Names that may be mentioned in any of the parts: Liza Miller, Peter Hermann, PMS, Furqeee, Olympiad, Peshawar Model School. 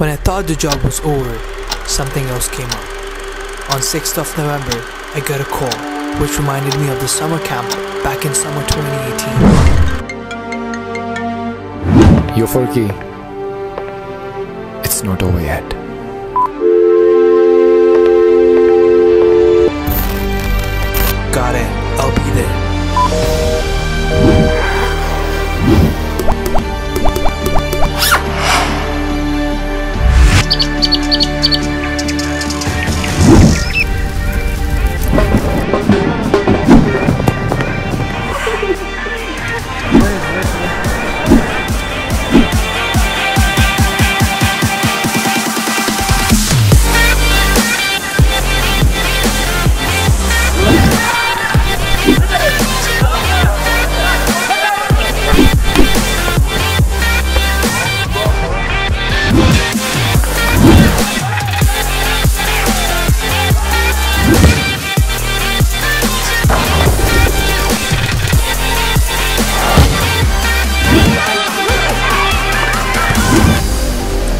When I thought the job was over, something else came up. On 6th of November, I got a call, which reminded me of the summer camp back in summer 2018. Yo Furqeee, it's not over yet. Got it, I'll be there.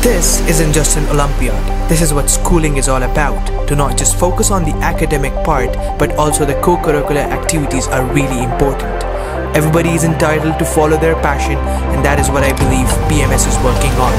This isn't just an Olympiad, this is what schooling is all about. To not just focus on the academic part, but also the co-curricular activities are really important. Everybody is entitled to follow their passion, and that is what I believe PMS is working on.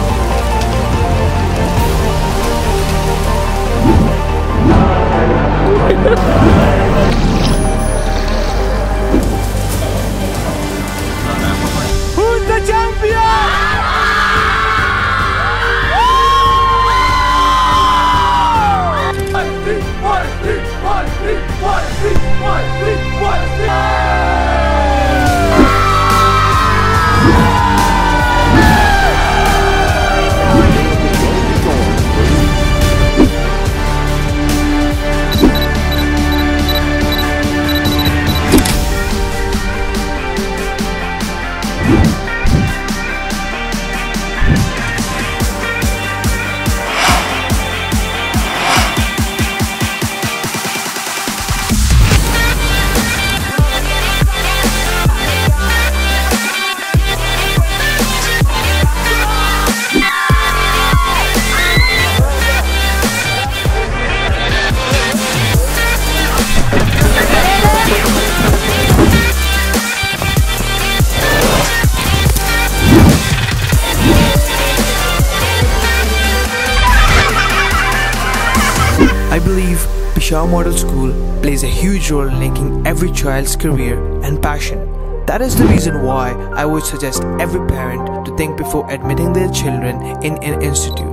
I believe Peshawar Model School plays a huge role in linking every child's career and passion. That is the reason why I would suggest every parent to think before admitting their children in an institute.